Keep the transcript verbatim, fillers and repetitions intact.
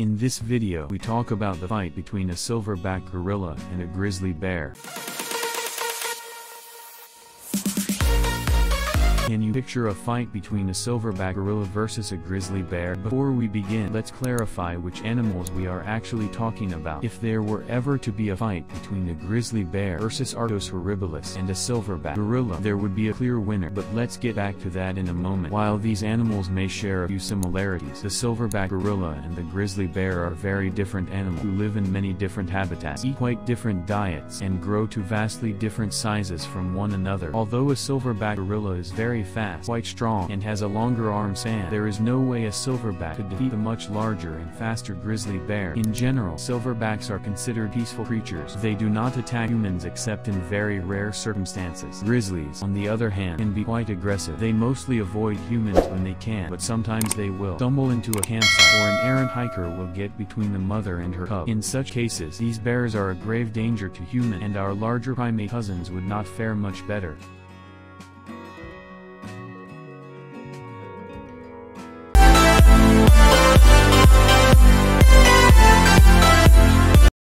In this video we talk about the fight between a silverback gorilla and a grizzly bear. Can you picture a fight between a silverback gorilla versus a grizzly bear? Before we begin, let's clarify which animals we are actually talking about. If there were ever to be a fight between a grizzly bear versus Arctos horribilis and a silverback gorilla, there would be a clear winner, but let's get back to that in a moment. While these animals may share a few similarities, the silverback gorilla and the grizzly bear are very different animals who live in many different habitats, eat quite different diets, and grow to vastly different sizes from one another. Although a silverback gorilla is very fast, quite strong, and has a longer arm span, there is no way a silverback could defeat a much larger and faster grizzly bear. In general, silverbacks are considered peaceful creatures. They do not attack humans except in very rare circumstances. Grizzlies, on the other hand, can be quite aggressive. They mostly avoid humans when they can, but sometimes they will stumble into a campsite, or an errant hiker will get between the mother and her cub. In such cases, these bears are a grave danger to humans, and our larger primate cousins would not fare much better. We'll be right back.